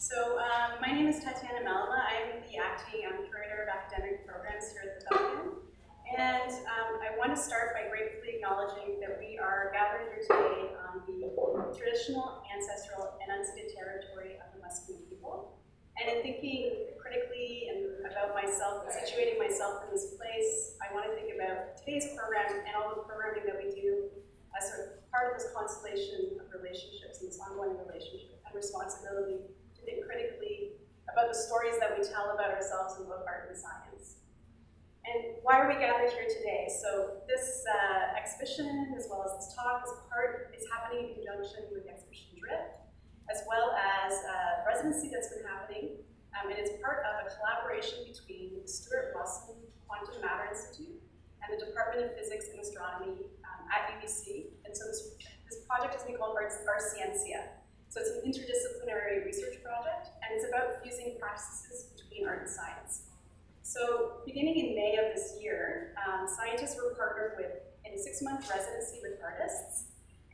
So my name is Tatiana Malema. I'm the acting curator of academic programs here at the Belkin. And I want to start by gratefully acknowledging that we are gathered here today on the traditional, ancestral, and unceded territory of the Musqueam people. And in thinking critically and about myself and situating myself in this place, I want to think about today's program and all the programming that we do as sort of part of this constellation of relationships and this ongoing relationship and responsibility to think critically about the stories that we tell about ourselves in both art and science. And why are we gathered here today? So this exhibition, as well as this talk, is happening in conjunction with the exhibition Drift, as well as a residency that's been happening. And it's part of a collaboration between the Stewart Blusson Quantum Matter Institute and the Department of Physics and Astronomy at UBC. And so this project has been called Ars Scientia. So it's an interdisciplinary research project, and it's about fusing practices between art and science. So beginning in May of this year, scientists were partnered with in a 6-month residency with artists,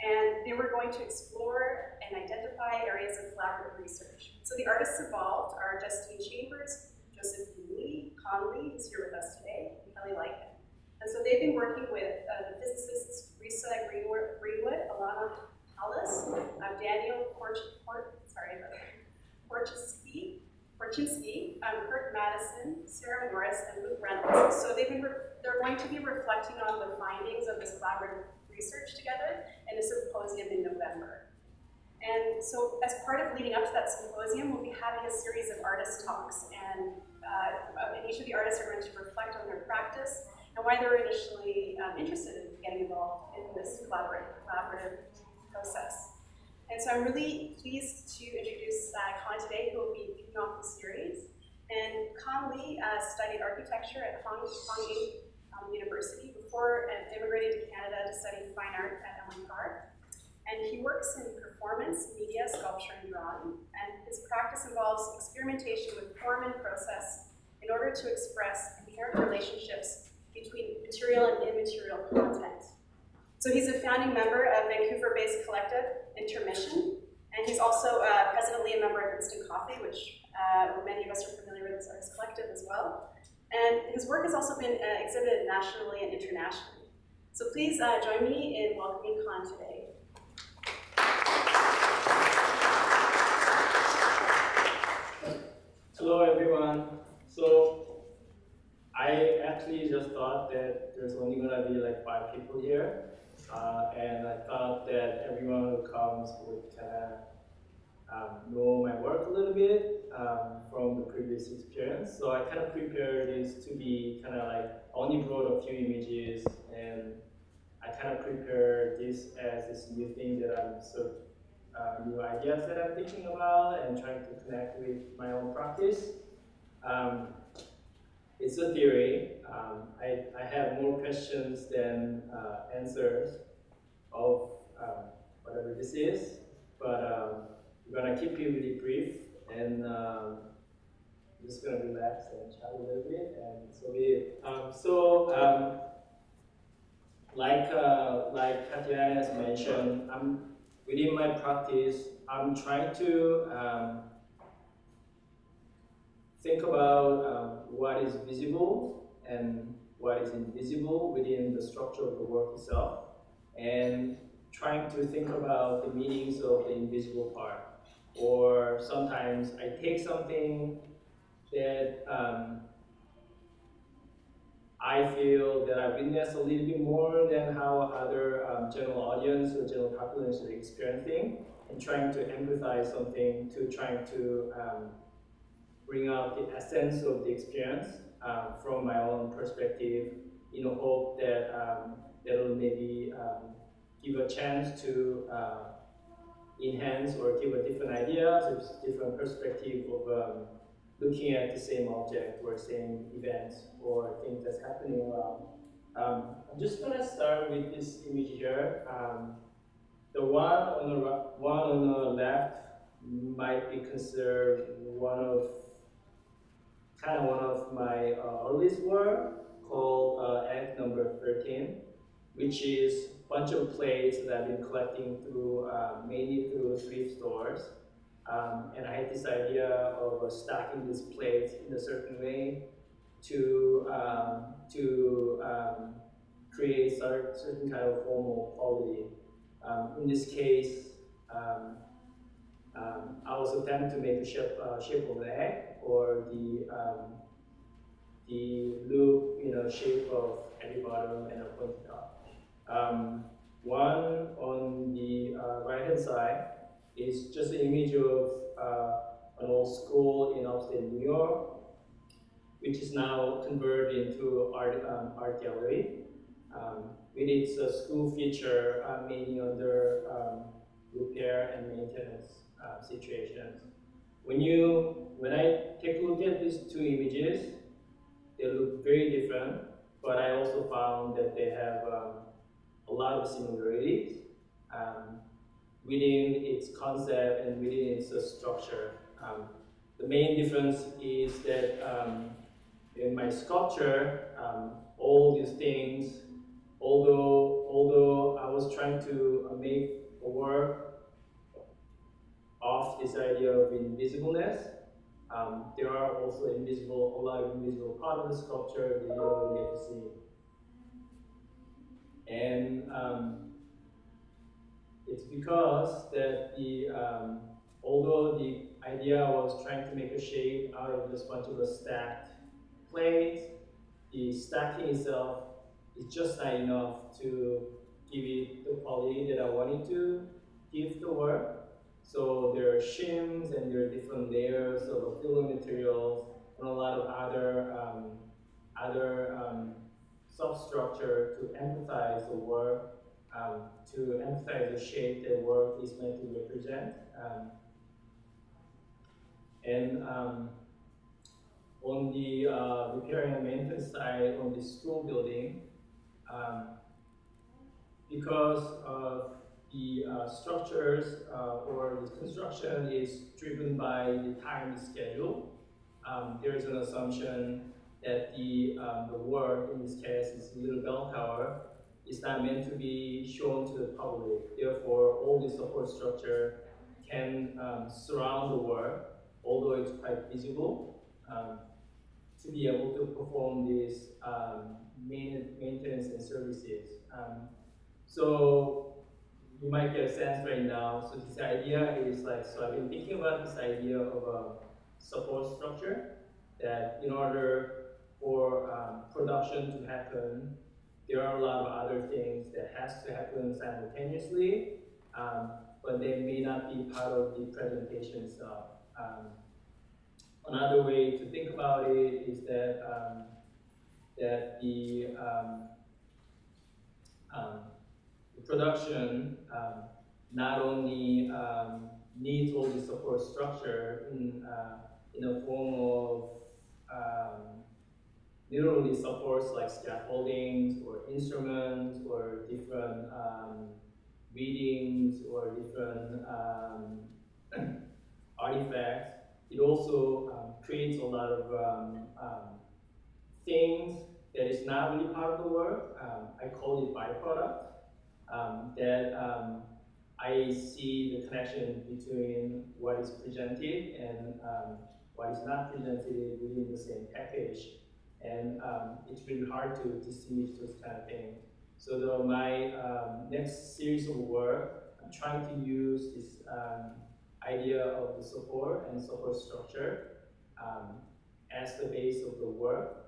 and they were going to explore and identify areas of collaborative research. So the artists involved are Justine Chambers, Joseph Lee Conley, who's here with us today, and Kelly Lycan. And so they've been working with the physicists Risa Greenwood, Alana Hollis, Daniel Korchinski, Kurt Madison, Sarah Morris, and Luke Reynolds. So they're going to be reflecting on the findings of this collaborative research together in a symposium in November. And so as part of leading up to that symposium, we'll be having a series of artist talks, and each of the artists are going to reflect on their practice and why they were initially interested in getting involved in this collaborative process. And so I'm really pleased to introduce Khan today, who will be kicking off the series. And Khan Lee studied architecture at Hong Kong University before immigrating to Canada to study fine art at Emily Carr. And he works in performance, media, sculpture, and drawing. And his practice involves experimentation with form and process in order to express inherent relationships between material and immaterial content. So he's a founding member of Vancouver-based collective Intermission, and he's also presently a member of Instant Coffee, which many of us are familiar with as artist collective as well. And his work has also been exhibited nationally and internationally. So please join me in welcoming Khan today. Hello, everyone. So I actually just thought that there's only going to be like 5 people here. And I thought that everyone who comes would kind of know my work a little bit from the previous experience. So I kind of prepared this to be kind of like, I only brought a few images, and I kind of prepared this as this new thing that I'm sort of new ideas that I'm thinking about and trying to connect with my own practice. It's a theory. I have more questions than answers of whatever this is, but I'm gonna keep you really brief, and I'm just gonna relax and chat a little bit, and so be it. Like Tatiana has mentioned, within my practice, I'm trying to think about what is visible and what is invisible within the structure of the work itself, and trying to think about the meanings of the invisible part. Or sometimes I take something that I feel that I witness a little bit more than how other general audience or general populace are experiencing, and trying to empathize something to trying to bring out the essence of the experience from my own perspective, in the hope that that'll maybe give a chance to enhance or give a different idea, so it's a different perspective of looking at the same object or same events or things that's happening around. I'm just gonna start with this image here. The one on the left might be considered one of my earliest work, called Act Number 13, which is a bunch of plates that I've been collecting through mainly through thrift stores. And I had this idea of stacking this plate in a certain way to create a certain kind of formal quality. In this case, I was attempting to make a shape of an egg, or the loop, shape of at the bottom and a pointed up. One on the right-hand side is just an image of an old school in upstate New York, which is now converted into art gallery. It is a school feature, mainly under repair and maintenance situations. When I take a look at these two images, they look very different, but I also found that they have a lot of similarities within its concept and within its structure. The main difference is that in my sculpture, all these things, although I was trying to make a work of this idea of invisibleness, there are also a lot of invisible part of the sculpture that you don't get to see. And it's because that although the idea was trying to make a shape out of this bunch of stacked plates, the stacking itself is just not enough to give it the quality that I wanted to give the work. So there are shims and there are different layers of filling materials and a lot of other substructure to emphasize the work, to emphasize the shape that work is meant to represent. On the repairing and maintenance side, on the school building, because of the structures or the construction is driven by the time schedule, there is an assumption that the work, in this case, this little bell tower, is not meant to be shown to the public. Therefore, all the support structure can surround the work, although it's quite visible, to be able to perform these maintenance and services. So you might get a sense right now. So this idea is I've been thinking about this idea of a support structure that in order for production to happen, there are a lot of other things that has to happen simultaneously, but they may not be part of the presentation itself. Another way to think about it is that the production not only needs all the support structure in a form of literally supports like scaffoldings or instruments or different readings or different artifacts. It also creates a lot of things that is not really part of the work. I call it byproduct. That I see the connection between what is presented and what is not presented within the same package. And it's really hard to distinguish those kind of things. So my next series of work, I'm trying to use this idea of the support and support structure as the base of the work,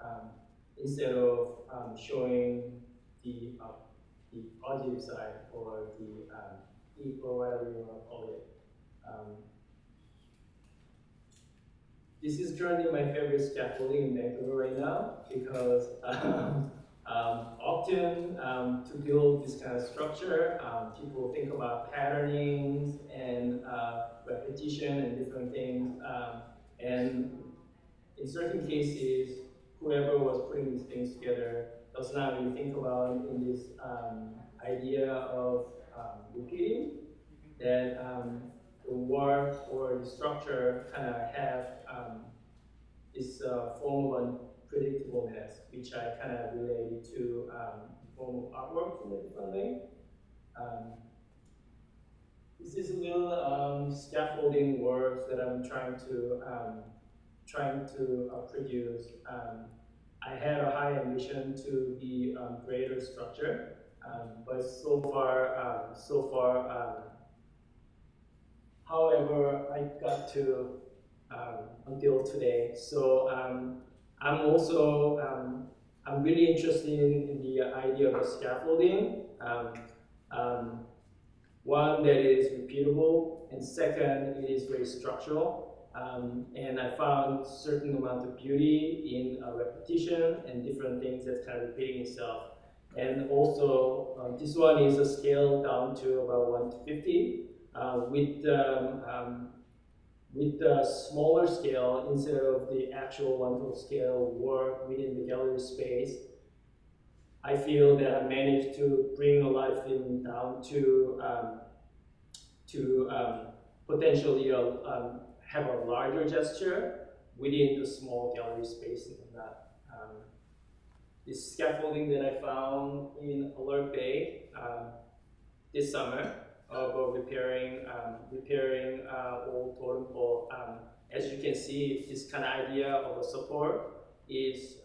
instead of showing the positive side or the or whatever you want to call it. This is currently my favorite scaffolding in Vancouver right now, because often to build this kind of structure, people think about patternings and repetition and different things. And in certain cases, whoever was putting these things together does not really think about in this idea of repeating, that the work or the structure kind of have this form of unpredictableness, which I kind of related to the form of artwork in a different way. This is a little scaffolding work that I'm trying to produce. I had a high ambition to be a greater structure, but so far, however, I got to until today. So I'm also I'm really interested in the idea of a scaffolding. One, that it is repeatable, and second, it is very structural. And I found a certain amount of beauty in repetition and different things that's kind of repeating itself. And also, this one is a scale down to about 1 to 50. With the smaller scale, instead of the actual 1-to-scale work within the gallery space, I feel that I managed to bring a lot of things down to potentially have a larger gesture within the small gallery space. This scaffolding that I found in Alert Bay this summer about repairing old totem pole. As you can see, this kind of idea of a support is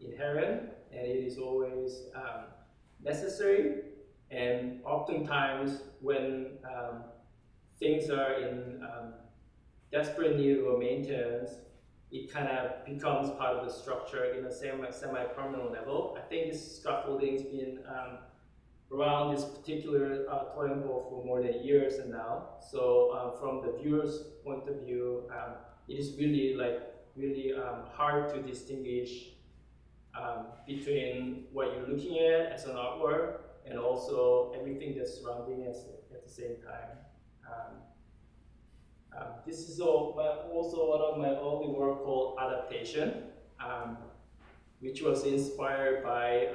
inherent, and it is always necessary. And oftentimes, when things are in desperate need of maintenance, it kind of becomes part of the structure in a semi-permanent level. I think this scaffolding's been around this particular totem pole for more than years now. So from the viewer's point of view, it is really hard to distinguish between what you're looking at as an artwork and also everything that's surrounding us at the same time. This is also one of my only work called Adaptation, which was inspired by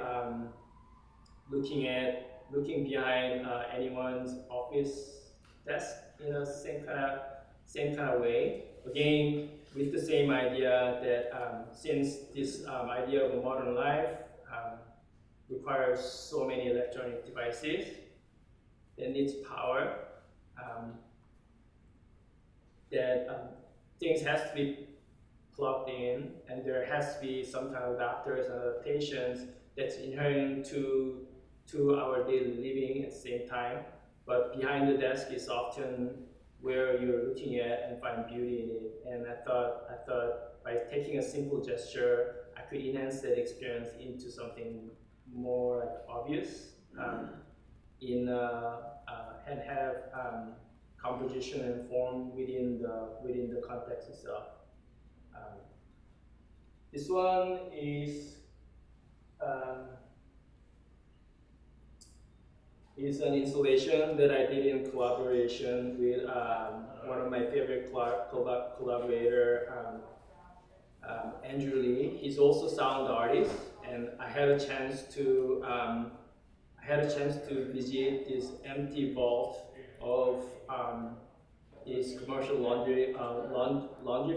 looking behind anyone's office desk in the same kind of way. Again, with the same idea that since this idea of a modern life requires so many electronic devices, that needs power, that things has to be plugged in, and there has to be some kind of adapters and adaptations that's inherent to our daily living at the same time. But behind the desk is often where you're looking at and find beauty in it. And I thought by taking a simple gesture, I could enhance that experience into something more obvious in and have composition and form within the context itself. This one is an installation that I did in collaboration with one of my favorite collaborator, Andrew Lee. He's also sound artist, and I had a chance to visit this empty vault of this commercial laundry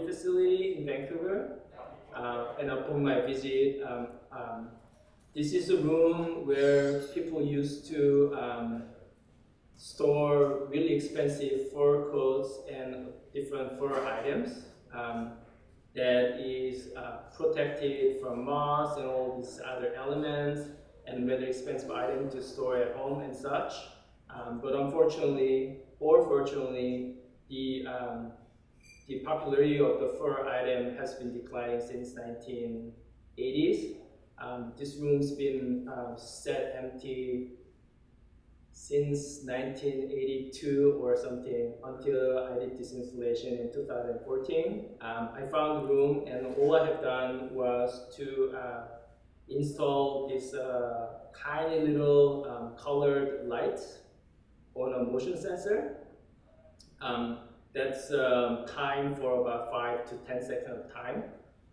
facility in Vancouver. And upon my visit, this is a room where people used to store really expensive fur coats and different fur items that is protected from moss and all these other elements, and very expensive item to store at home and such. But unfortunately, or fortunately, the popularity of the fur item has been declining since 1980s. This room's been set empty since 1982 or something, until I did this installation in 2014. I found the room, and all I have done was to install these tiny little colored lights on a motion sensor. That's timed for about 5 to 10 seconds of time.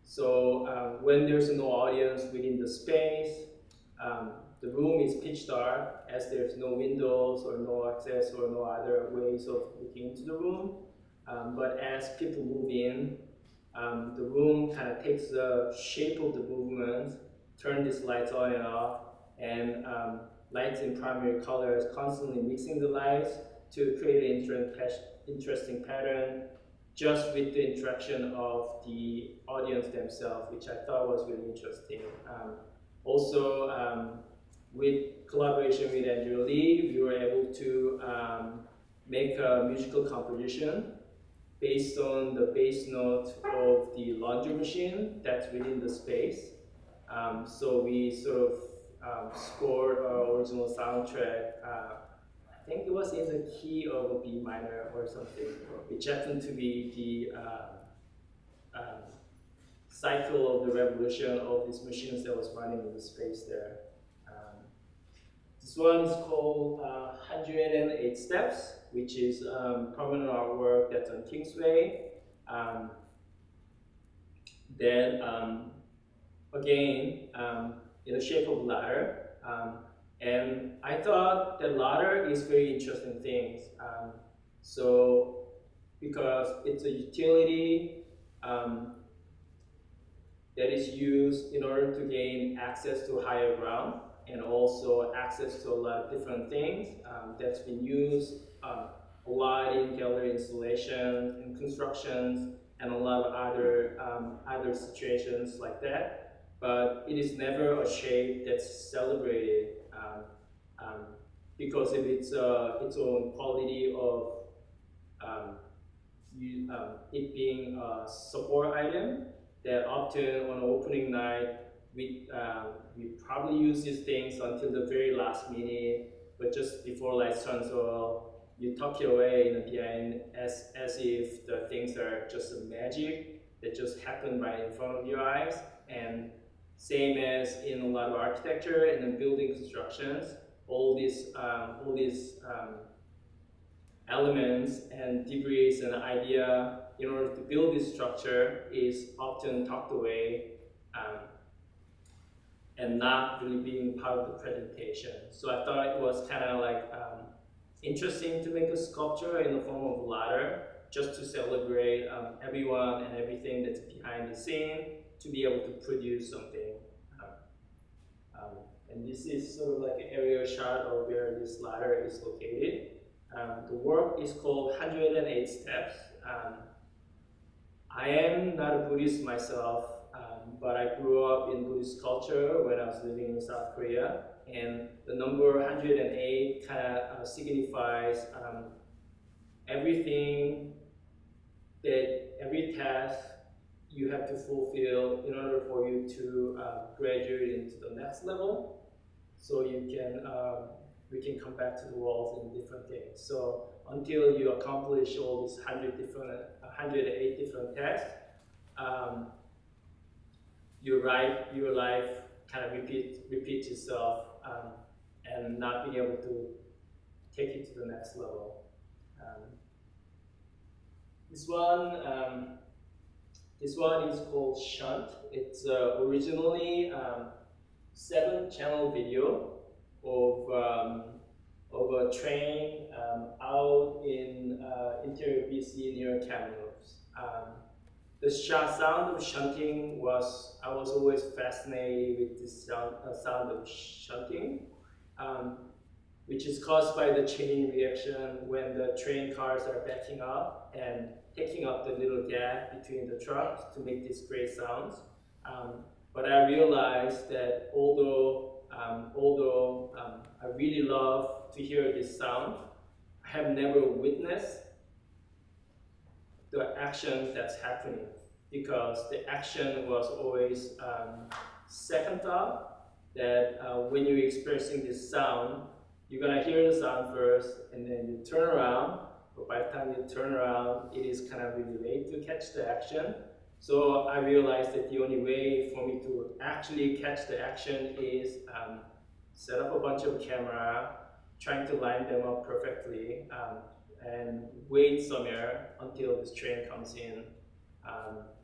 So when there's no audience within the space, the room is pitch dark, as there's no windows or no access or no other ways of looking into the room. But as people move in, the room kind of takes the shape of the movement, turn these lights on and off, and lights in primary colors, constantly mixing the lights, to create an interesting pattern just with the interaction of the audience themselves, which I thought was really interesting. Also, with collaboration with Andrew Lee, we were able to make a musical composition based on the bass note of the laundry machine that's within the space. So we sort of scored our original soundtrack. I think it was in the key of a B minor or something, which happened to be the cycle of the revolution of these machines that was running in the space there. This one is called 108 Steps, which is prominent artwork that's on Kingsway. Then, again, in the shape of ladder. And I thought the ladder is very interesting things. So, because it's a utility that is used in order to gain access to higher ground and also access to a lot of different things that's been used a lot in gallery installations and constructions and a lot of other situations like that. But it is never a shape that's celebrated because of its own quality of it being a support item that often on opening night, we probably use these things until the very last minute, but just before lights turns off, you tuck it away in the behind as if the things are just a magic that just happened right in front of your eyes. And same as in a lot of architecture and in building constructions, all these elements and debris and idea in order to build this structure is often tucked away and not really being part of the presentation. So I thought it was kind of like interesting to make a sculpture in the form of a ladder just to celebrate everyone and everything that's behind the scene to be able to produce something. And this is sort of like an aerial shot of where this ladder is located. The work is called 108 Steps. I am not a Buddhist myself, but I grew up in Buddhist culture when I was living in South Korea, and the number 108 kind of signifies everything that every task you have to fulfill in order for you to graduate into the next level, so you can we can come back to the walls and different things. So until you accomplish all these 108 different tasks, your life kind of repeats itself and not being able to take it to the next level. This one is called Shunt. It's originally 7-channel video of a train out in interior BC near Kamloops. The sound of shunting I was always fascinated with this sound of shunting, which is caused by the chain reaction when the train cars are backing up and taking up the little gap between the trucks to make these great sounds. But I realized that although I really love to hear this sound, I have never witnessed the action that's happening, because the action was always second thought, that when you're experiencing this sound, you're gonna hear the sound first and then you turn around, but by the time you turn around, it is kind of really late to catch the action. So I realized that the only way for me to actually catch the action is set up a bunch of camera, trying to line them up perfectly, and wait somewhere until this train comes in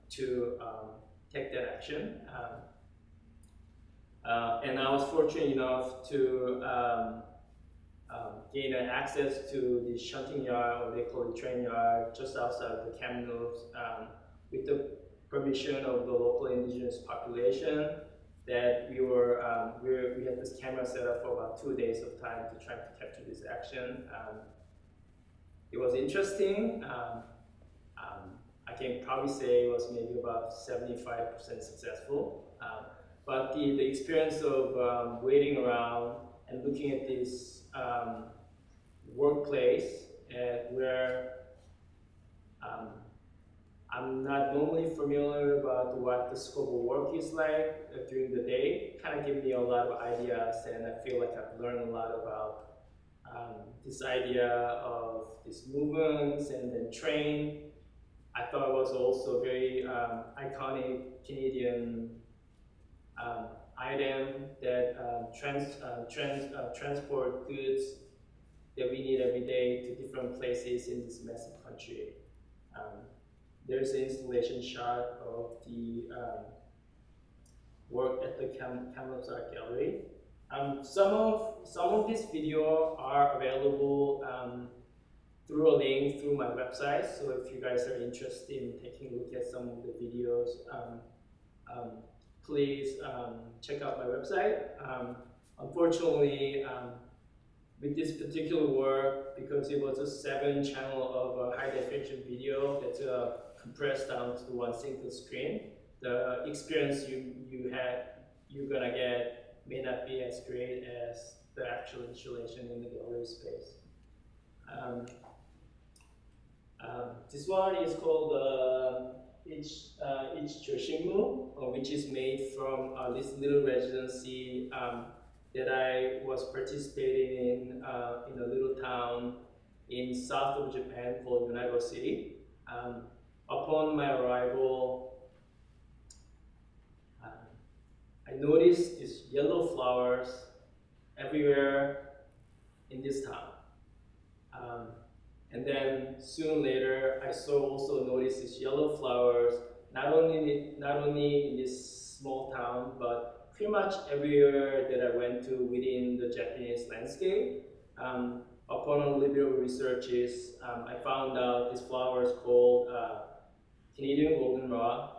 to take that action. And I was fortunate enough to gain access to the shunting yard, or they call it train yard, just outside of the Kamloops, with the permission of the local indigenous population. That we had this camera set up for about 2 days of time to try to capture this action. It was interesting. I can probably say it was maybe about 75% successful. But the experience of waiting around and looking at this workplace where I'm not normally familiar about what the scope of work is like during the day, kind of gave me a lot of ideas, and I feel like I've learned a lot about this idea of these movements and the train. I thought it was also a very iconic Canadian item that transport goods that we need every day to different places in this massive country. There's an installation shot of the work at the Kamloops Art Gallery. Some of this video are available through a link through my website. So if you guys are interested in taking a look at some of the videos, please check out my website. Unfortunately, with this particular work, because it was a 7-channel of a high-definition video that's compressed down to one single screen, the experience you're gonna get may not be as great as the actual installation in the gallery space. This one is called Iljangmongchung, which is made from this little residency that I was participating in a little town in south of Japan called Unago City. Upon my arrival, I noticed these yellow flowers everywhere in this town. And then soon later, I also noticed these yellow flowers not only in this small town, but pretty much everywhere that I went to within the Japanese landscape. Upon a little bit of researches, I found out this flower is called Canadian goldenrod,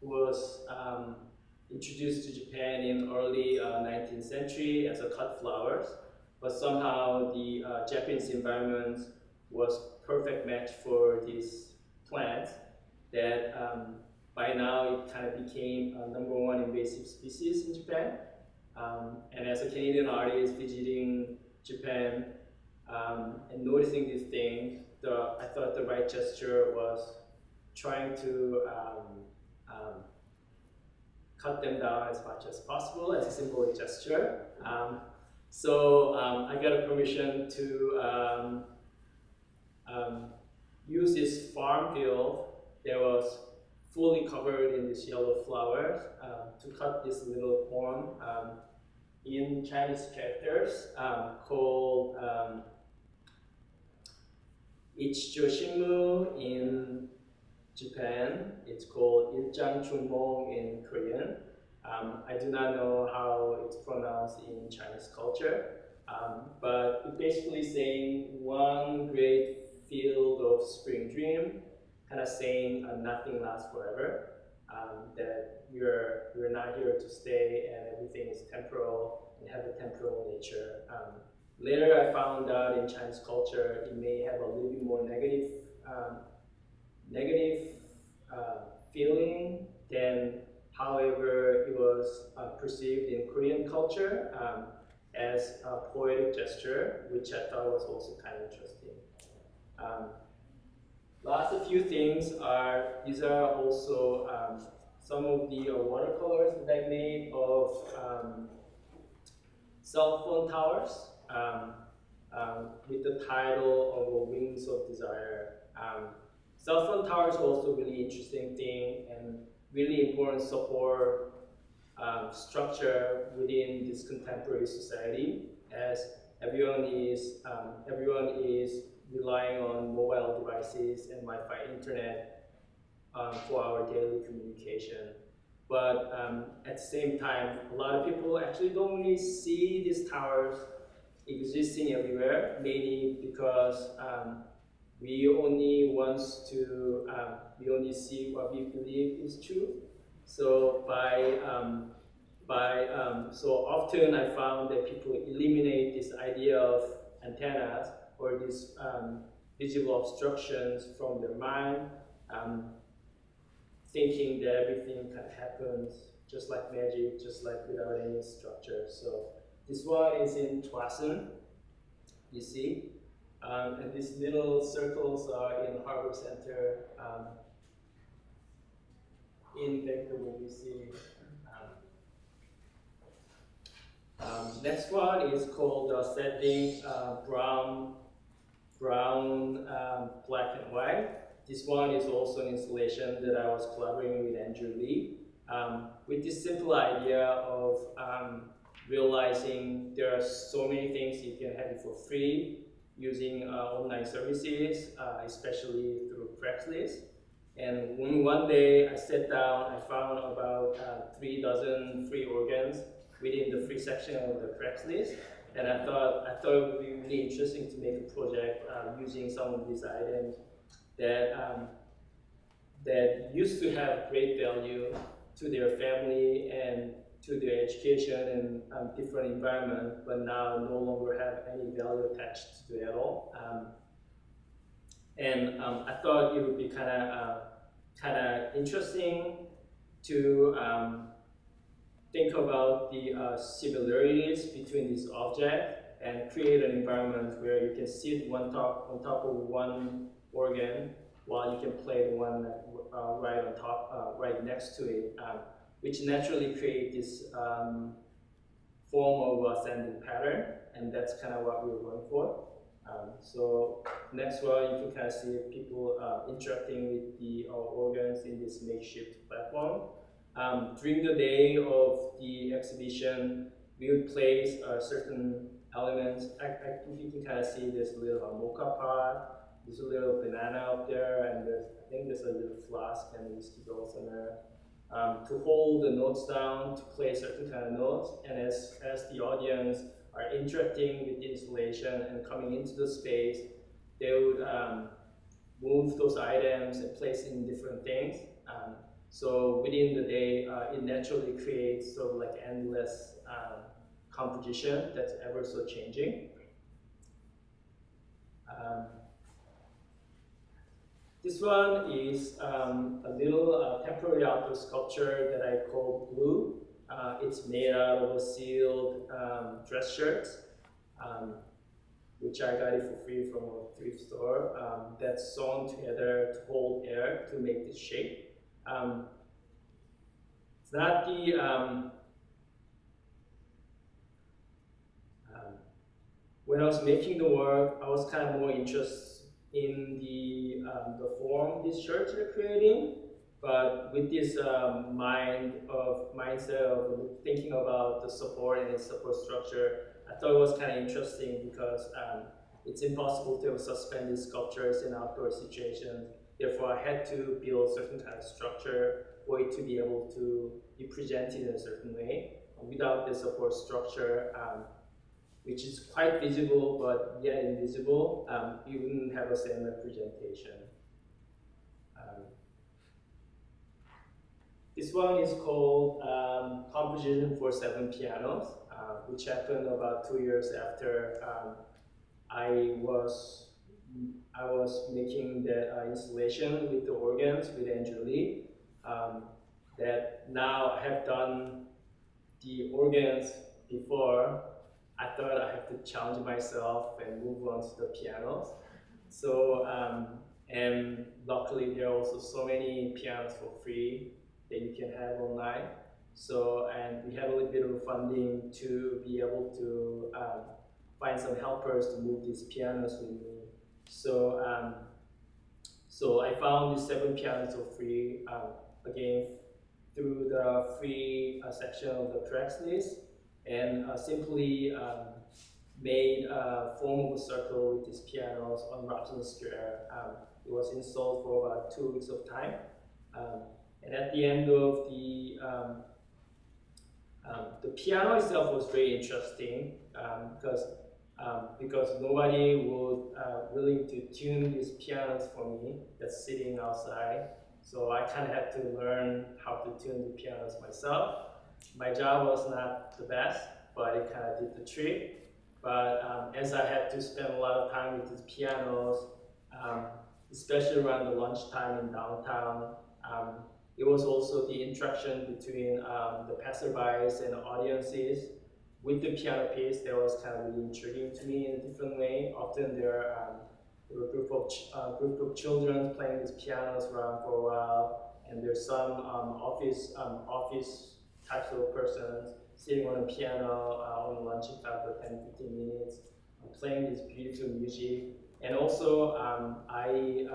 who was introduced to Japan in early 19th century as a cut flowers, but somehow the Japanese environment was perfect match for this plant that by now it kind of became a #1 invasive species in Japan. And as a Canadian artist visiting Japan and noticing these things, I thought the right gesture was trying to cut them down as much as possible as a symbolic gesture. So I got a permission to use this farm field that was fully covered in these yellow flowers to cut this little horn in Chinese characters called Iljangmongchung in Japan. It's called Iljangmongchung in Korean. I do not know how it's pronounced in Chinese culture, but it's basically saying one great field of spring dream, kind of saying nothing lasts forever, that you're not here to stay and everything is temporal and have a temporal nature. Later I found out in Chinese culture it may have a little bit more negative feeling than however it was perceived in Korean culture as a poetic gesture, which I thought was also kind of interesting. Lots of few things are, these are also some of the watercolors that I made of cell phone towers with the title of Wings of Desire. Cell phone towers are also a really interesting thing and really important support structure within this contemporary society, as everyone is relying on mobile devices and Wi-Fi internet for our daily communication. But at the same time, a lot of people actually don't really see these towers existing everywhere, mainly because we only see what we believe is true. So so often I found that people eliminate this idea of antennas or these visible obstructions from the mind, thinking that everything can happen just like magic, just like without any structure. So this one is in Twasun, you see, and these little circles are in Harbor Center, in Vancouver, you see. Next one is called Setting Black and White. This one is also an installation that I was collaborating with Andrew Lee, with this simple idea of realizing there are so many things you can have it for free using online services, especially through Craigslist. And one day I sat down, I found about 3 dozen free organs within the free section of the Craigslist, and I thought it would be really interesting to make a project using some of these items that that used to have great value to their family and to their education and different environment, but now no longer have any value attached to it at all. I thought it would be kind of interesting to think about the similarities between these objects and create an environment where you can sit on top of one organ while you can play the one right on top, right next to it, which naturally create this form of ascending pattern, and that's kind of what we were going for. So next one, you can kind of see people interacting with the organs in this makeshift platform. During the day of the exhibition, we would place certain elements. I think you can kind of see this little mocha pot, there's a little banana up there, and I think there's a little flask and whiskey bottles in there. To hold the notes down, to play certain kind of notes, and as the audience are interacting with the installation and coming into the space, they would move those items and place in different things. So within the day, it naturally creates sort of like endless composition that's ever so changing. This one is a little temporary outdoor sculpture that I call Blue. It's made out of a sealed dress shirt, which I got it for free from a thrift store, that's sewn together to hold air to make this shape. It's not the when I was making the work, I was kind of more interested in the form these shirts are creating, but with this mindset of thinking about the support and its support structure, I thought it was kind of interesting because it's impossible to suspend these sculptures in outdoor situations. Therefore, I had to build a certain kind of structure for it to be able to be presented in a certain way without the support structure, which is quite visible, but yet invisible. You wouldn't have a same representation. This one is called Composition for 7 Pianos, which happened about 2 years after I was making that installation with the organs with Andrew Lee. That now I have done the organs before, I thought I have to challenge myself and move on to the pianos. So, and luckily there are also so many pianos for free that you can have online. So, and we had a little bit of funding to be able to find some helpers to move these pianos with me. So, so I found these 7 pianos for free, again, through the free section of the Craigslist, and simply made a form of a circle with these pianos on Robson Square. It was installed for about 2 weeks of time. And at the end of the piano itself was very interesting because nobody would willing to tune these pianos for me that's sitting outside. So I kind of had to learn how to tune the pianos myself. My job was not the best, but it kind of did the trick. But as I had to spend a lot of time with these pianos, especially around the lunchtime in downtown. It was also the interaction between the passerbys and the audiences with the piano piece that was kind of really intriguing to me in a different way. Often there were a group of children playing these pianos around for a while, and there's some office types of persons sitting on a piano on lunch for 10-15 minutes, playing this beautiful music. And also I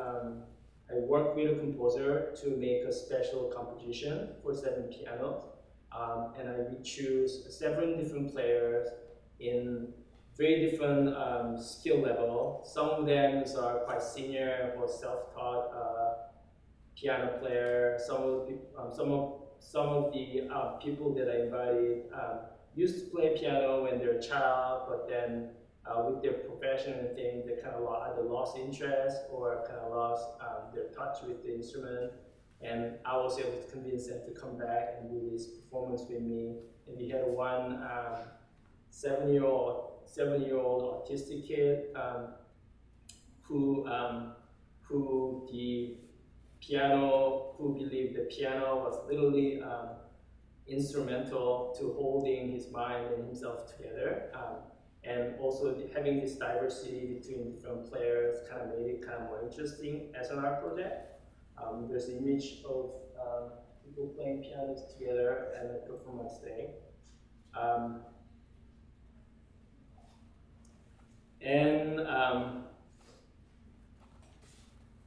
worked with a composer to make a special composition for 7 pianos. And I would choose several different players in very different skill level. Some of them are quite senior or self-taught piano player. Some of the people that I invited used to play piano when they're a child, but then with their profession and things, they kind of either lost interest or kind of lost their touch with the instrument. And I was able to convince them to come back and do this performance with me. And we had one seven-year-old autistic kid who believed the piano was literally instrumental to holding his mind and himself together. And also having this diversity between different players kind of made it kind of more interesting as an art project. There's an image of people playing pianos together and a performance thing.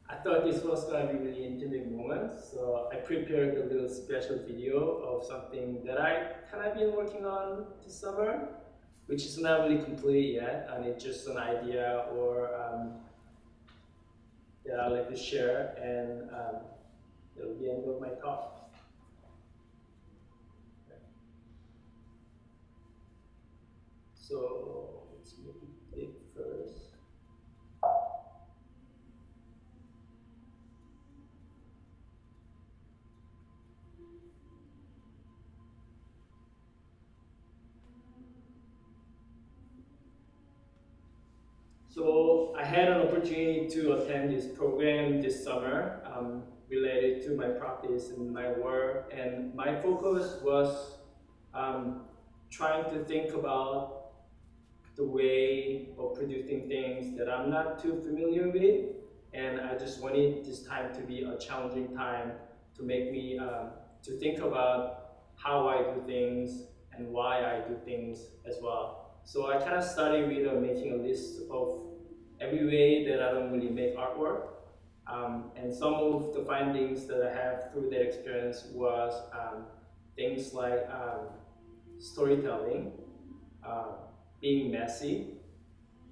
I thought this was going to be a really intimate moment, so I prepared a little special video of something that I kind of been working on this summer, which is not really complete yet, and it's just an idea or that I'd like to share, and it'll be the end of my talk. Okay. So let's make it big first. So I had an opportunity to attend this program this summer related to my practice and my work, and my focus was trying to think about the way of producing things that I'm not too familiar with, and I just wanted this time to be a challenging time to make me to think about how I do things and why I do things as well. So I kind of started with making a list of every way that I don't really make artwork. And some of the findings that I have through that experience was things like storytelling, being messy,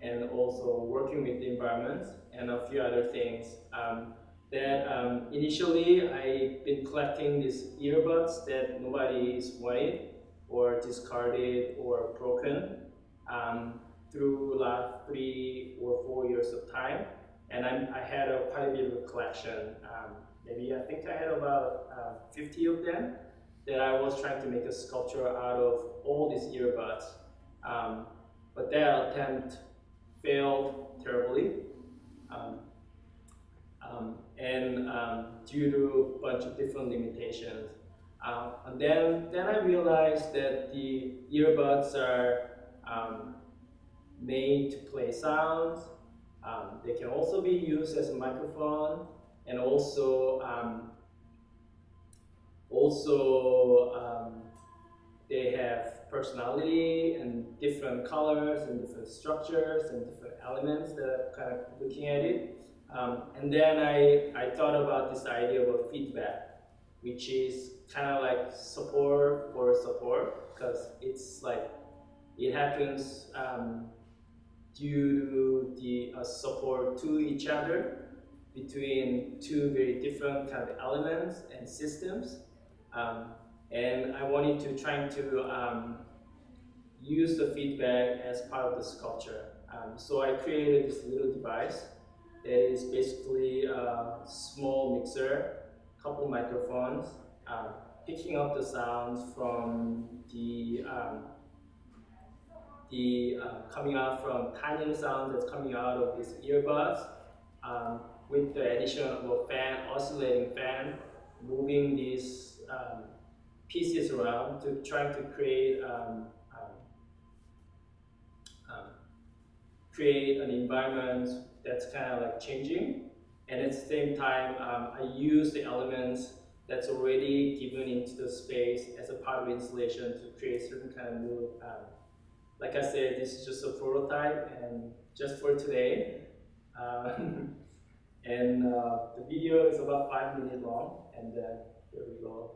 and also working with the environment, and a few other things. Initially, I've been collecting these earbuds that nobody is wanted, or discarded, or broken. Through last 3 or 4 years of time, and I had quite a bit of a collection. I had about 50 of them that I was trying to make a sculpture out of all these earbuds. But that attempt failed terribly, due to a bunch of different limitations. And then I realized that the earbuds are made to play sounds. They can also be used as a microphone, and also they have personality and different colors and different structures and different elements that are kind of looking at it. And then I thought about this idea of feedback, which is kind of like support for support, because it's like it happens due to the support to each other between two very different kind of elements and systems. And I wanted to try to use the feedback as part of the sculpture. So I created this little device that is basically a small mixer, couple microphones, picking up the sounds from coming out from tiny sound that's coming out of these earbuds, with the addition of a fan, oscillating fan, moving these pieces around to try to create create an environment that's kind of like changing. And at the same time, I use the elements that's already given into the space as a part of the installation to create certain kind of mood. Like I said, this is just a prototype and just for today. The video is about 5 minutes long, and then here we go.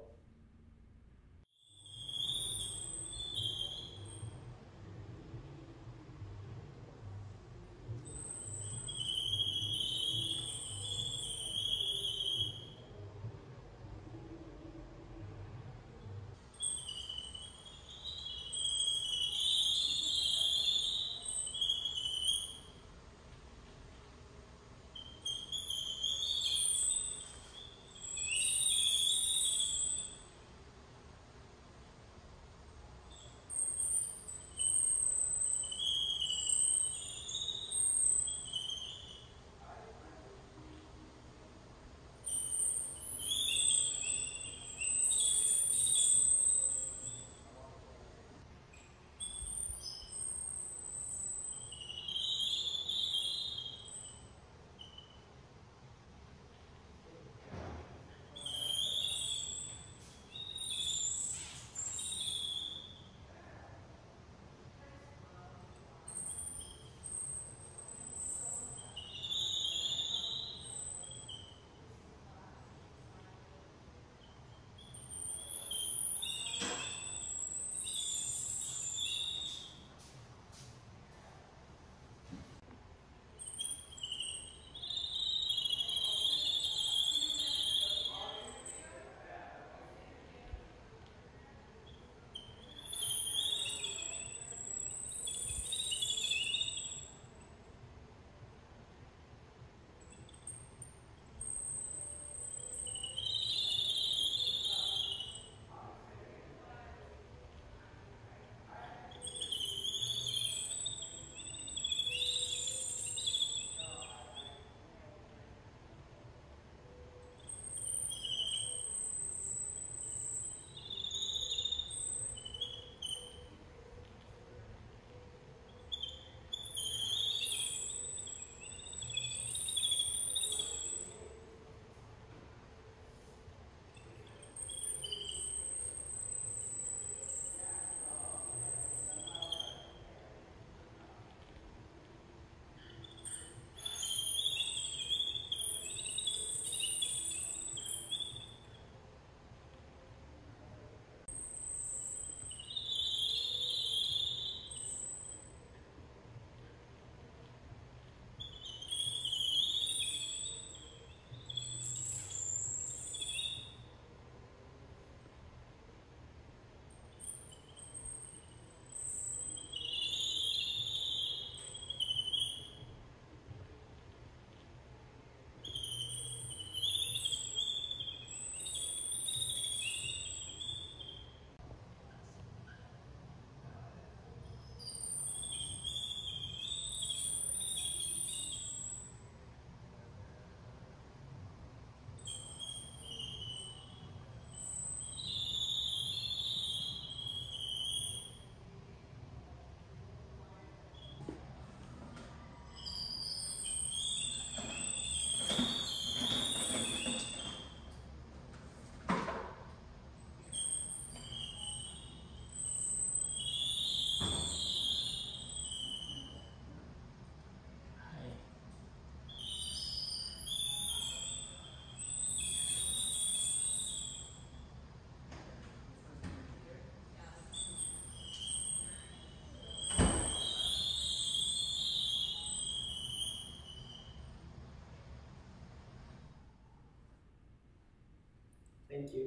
Thank you.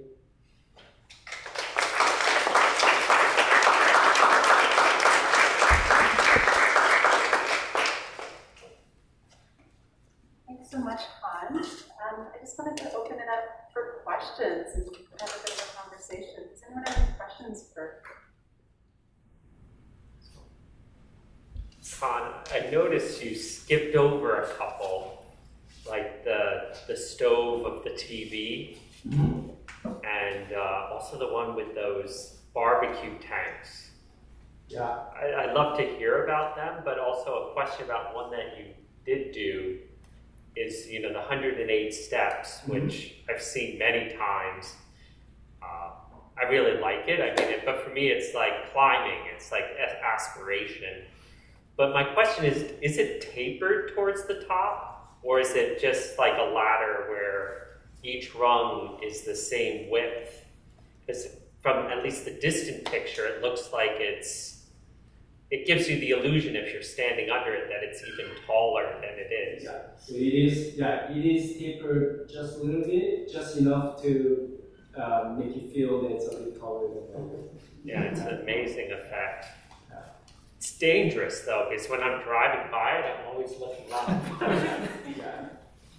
Thanks so much, Khan. I just wanted to open it up for questions and have a bit of a conversation. Does anyone have any questions for Khan? I noticed you skipped over a couple. stove of the TV, and also the one with those barbecue tanks. Yeah, I'd love to hear about them, but also a question about one that you did do is, you know, the 108 steps, which I've seen many times. I really like it. I mean, but for me, it's like climbing. It's like aspiration. But my question is it tapered towards the top, or is it just like a ladder where each rung is the same width? Because from at least the distant picture, it looks like it gives you the illusion, if you're standing under it, that it's even taller than it is. Yeah. So it is tapered just a little bit, just enough to make you feel that it's a bit taller than that. Yeah, it's an amazing effect. It's dangerous, though, because when I'm driving by it, I'm always looking up. Yeah.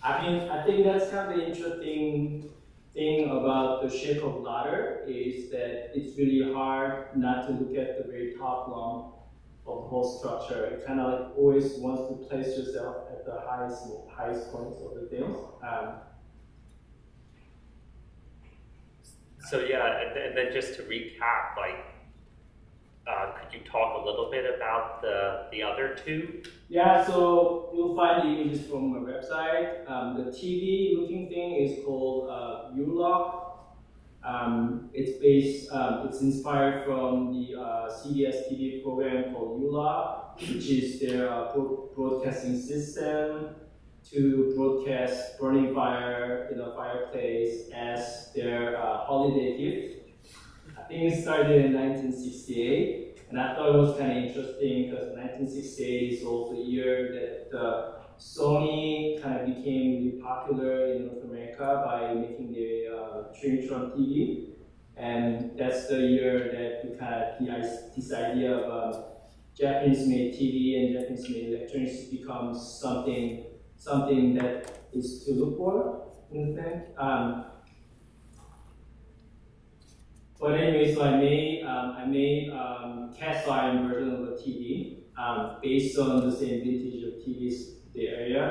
I mean, I think that's kind of the interesting thing about the shape of ladder is that it's really hard not to look at the very top rung of the whole structure. It kind of like always wants to place yourself at the highest points of the things. So yeah, and then just to recap, like, could you talk a little bit about the other two? Yeah, so you'll find the images from my website. The TV-looking thing is called U-Lock. It's inspired from the CBS TV program called U-Lock, which is their broadcasting system to broadcast burning fire in a fireplace as their holiday gift. I think it started in 1968, and I thought it was kind of interesting because 1968 is also the year that Sony kind of became really popular in North America by making the Trinitron TV, and that's the year that we kind of this idea of Japanese-made TV and Japanese-made electronics becomes something that is to look for, in the sense. But anyway, so I made cast iron version of the TV based on the same vintage of TVs the area,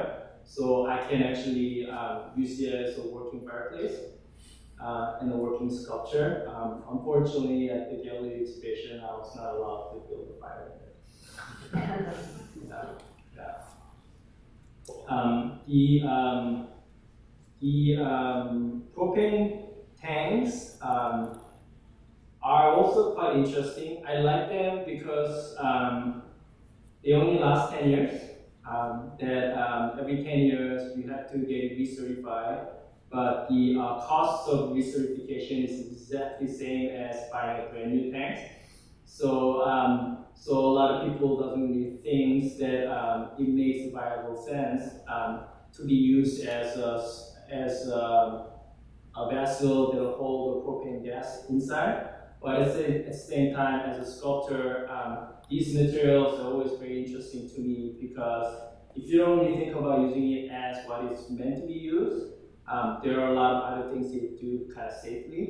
so I can actually use it as a working fireplace and a working sculpture. Unfortunately, at the gallery exhibition, I was not allowed to build a fire. The propane tanks are also quite interesting. I like them because they only last 10 years. Every 10 years you have to get recertified, but the cost of recertification is exactly the same as buying a brand new tank. So, so a lot of people doesn't really think that it makes viable sense to be used as a vessel that will hold the propane gas inside. But at the same time, as a sculptor, these materials are always very interesting to me because if you don't really think about using it as what it's meant to be used, there are a lot of other things you do kind of safely.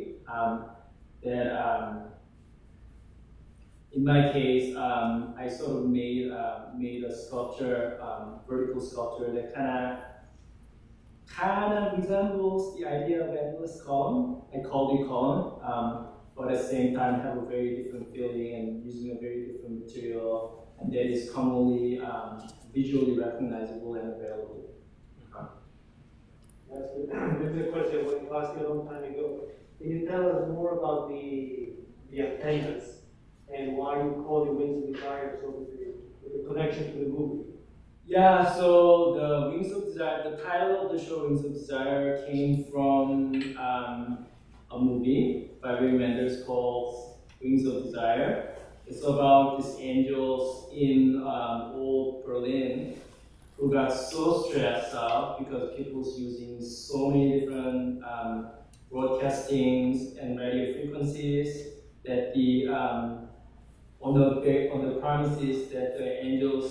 In my case, I sort of made a sculpture, vertical sculpture that kind of resembles the idea of endless column. I called it column. But at the same time have a very different feeling and using a very different material, and that is commonly visually recognizable and available. That's a question we asked you a long time ago. Can you tell us more about the antennas and why you call the Wings of Desire, so the connection to the movie? Yeah, so the Wings of Desire, the title of the show Wings of Desire came from a movie by Wim Wenders called Wings of Desire. It's about these angels in old Berlin who got so stressed out because people's using so many different broadcastings and radio frequencies that on the promises that the angels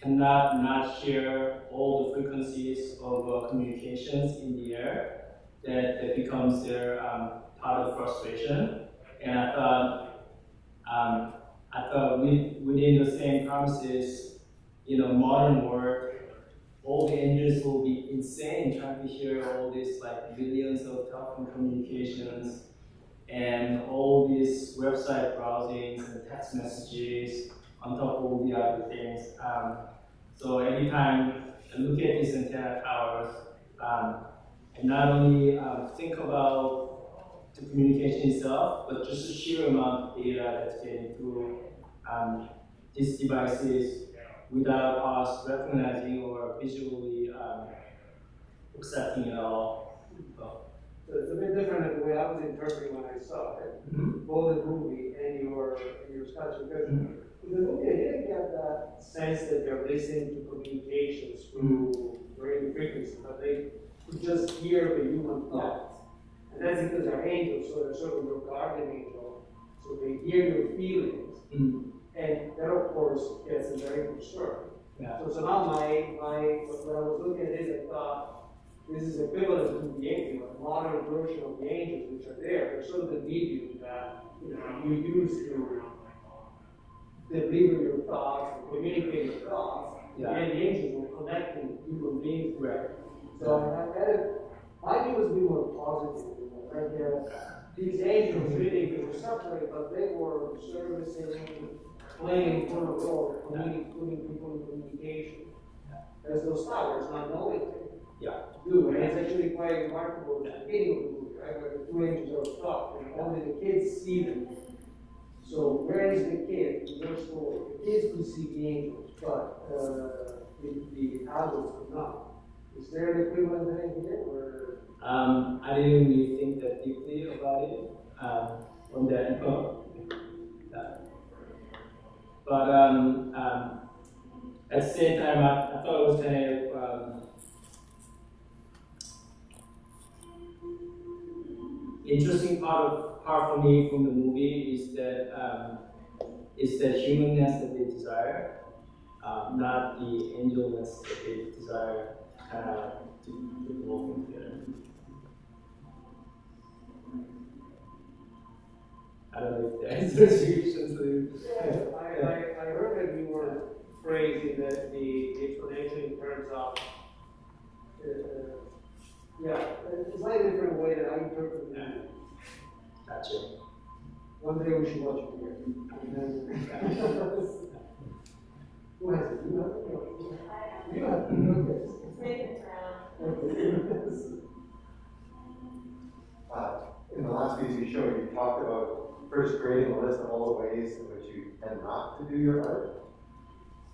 cannot not hear all the frequencies of communications in the air. That becomes their part of frustration, and I thought within the same promises in a modern world, all 4 pages will be insane trying to hear all these like billions of telephone communications and all these website browsings and text messages on top of all the other things. So every time I look at this in 10 hours, I not only think about the communication itself, but just the sheer amount of data that's getting through these devices without us recognizing or visually accepting it all. So it's a bit different than the way I was interpreting when I saw it, both the movie and your discussion, because in the movie I didn't get that sense that they're listening to communications through radio frequency, but they could just hear the human thoughts. And that's because they're angels, so they're sort of your guardian angel, so they hear your feelings. And that, of course, gets a very concern. Yeah. So now when I was looking at it, I thought, this is equivalent to the angel, a modern version of the angels, which are there. They're sort of the medium that you use to deliver your thoughts, and communicate your thoughts, and the angels will connect with human beings. So my view was more positive. These angels really were suffering, but they were servicing, playing for a role, putting people in communication. There's those powers, not knowing it. And it's actually quite remarkable at the beginning of the movie, right? Where the two angels are stuck, and only the kids see them. So where is the kid? The first of all, the kids could see the angels, but the adults could not. Is there an equivalent thing here? Or? I didn't really think that deeply about it from that info. But at the same time, I thought it was kind of interesting part for me from the movie is that humanness that they desire, not the angelness that they desire, kind of to belong together. I don't know if the I heard that you were phrasing the explanation in terms of, it's a slightly different way that I interpret that. Gotcha. One day we should watch it here. Who has it? You have it? You have it. It's Nathan's round. Wow. In the last piece you showed, you talked about first grading a list of all the ways in which you tend not to do your art.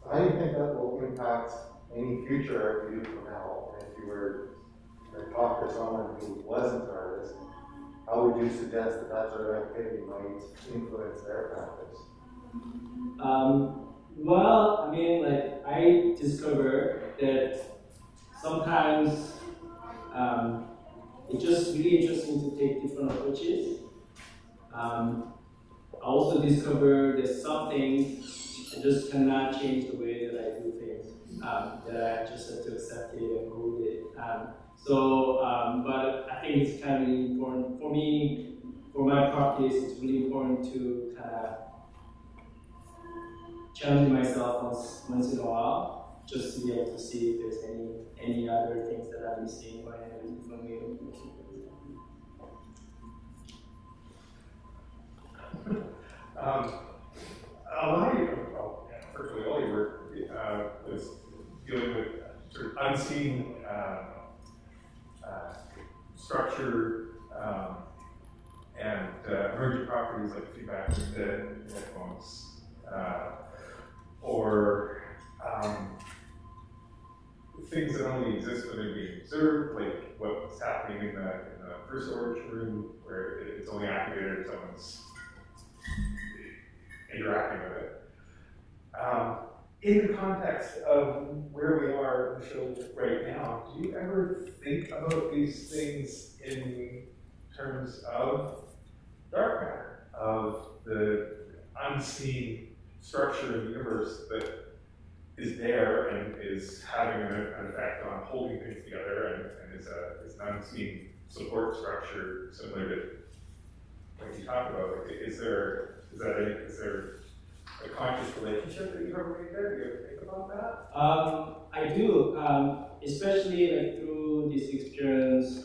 So how do you think that will impact any future art you do from now? And if you were to talk to someone who wasn't an artist, how would you suggest that that sort of activity might influence their practice? Well, I mean, like, I discovered that sometimes it's just really interesting to take different approaches. I also discovered there's some things I just cannot change the way that I do things, that I just have to accept it and go with it. But I think it's kind of really important for me, for my practice, it's really important to kind of challenge myself once in a while, just to be able to see if there's any other things that I'm missing or any different way of thinking. A lot of virtually all your work was dealing with sort of unseen structure and emergent properties like feedback with the headphones, or things that only exist when they're being observed, like what's happening in the first origin room, where it's only activated if someone's interacting with it. In the context of where we are in the show right now, do you ever think about these things in terms of dark matter, of the unseen structure of the universe that is there and is having an effect on holding things together and is an unseen support structure similar to what you talk about? Is there a conscious relationship that you have right there? Do you ever think about that? I do. especially like through this experience,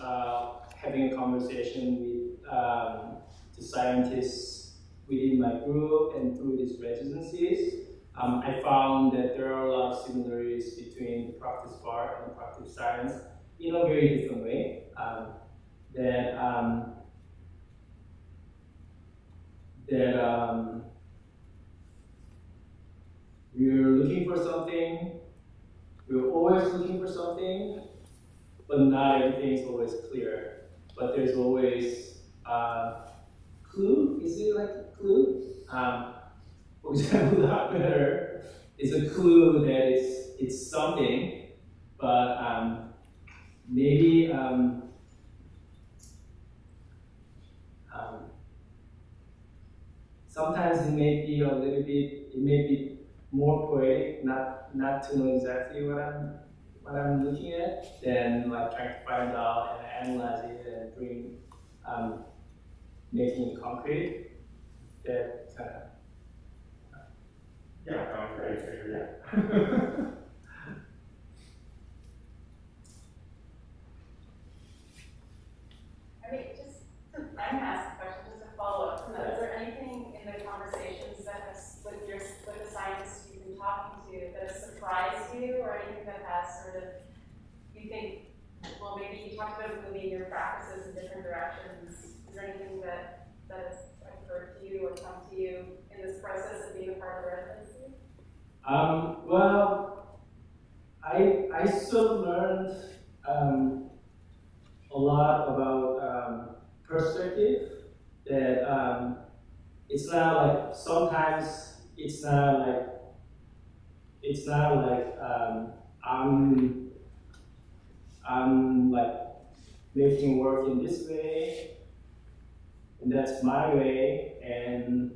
having a conversation with the scientists within my group and through these residencies, I found that there are a lot of similarities between practice art and practice science in a very different way. We're always looking for something, but not everything's always clear. But there's always clue. Is it like a clue? For example, the hot weather is a clue that it's something, but maybe sometimes it may be a little bit. It may be more poetic, not to know exactly what I'm looking at, than like trying to find out and analyze it and bring making it concrete. That kind of. Yeah, concrete. Yeah. I mean, I asked a question, just a follow up. Yes. Is there anything in the conversations that has with the scientists you've been talking to that has surprised you, or anything that has sort of you think, well, maybe you talked about moving your practices in different directions. Is there anything that has occurred to you or come to you in this process of being a part of the residency? Well, I still learned a lot about perspective, that it's not like, sometimes it's not like I'm like making work in this way, and that's my way, and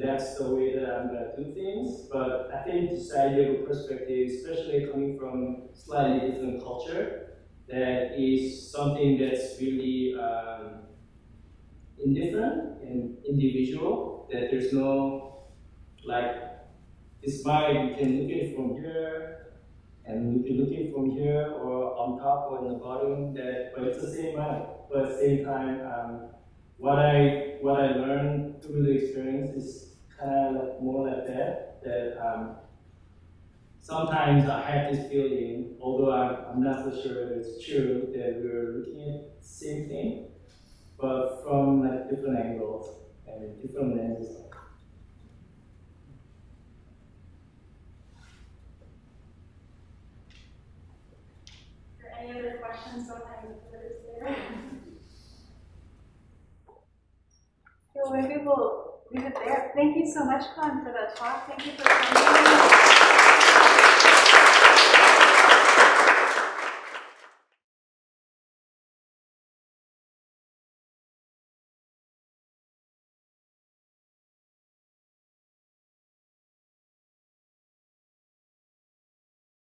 that's the way that I'm gonna do things. But I think this idea of perspective, especially coming from slightly different culture, that is something that's really indifferent and individual, that there's no, like, this mind, you can look at it from here, and you can look at it from here, or on top, or in the bottom, but it's the same mind. But at the same time, what I learned through the experience is kind of more like that sometimes I have this feeling, although I'm not so sure if it's true, that we're looking at the same thing, but from like different angles and different lenses. Are there any other questions? Sometimes it's there. So maybe we'll leave it there. Thank you so much, Khan, for that talk. Thank you for coming.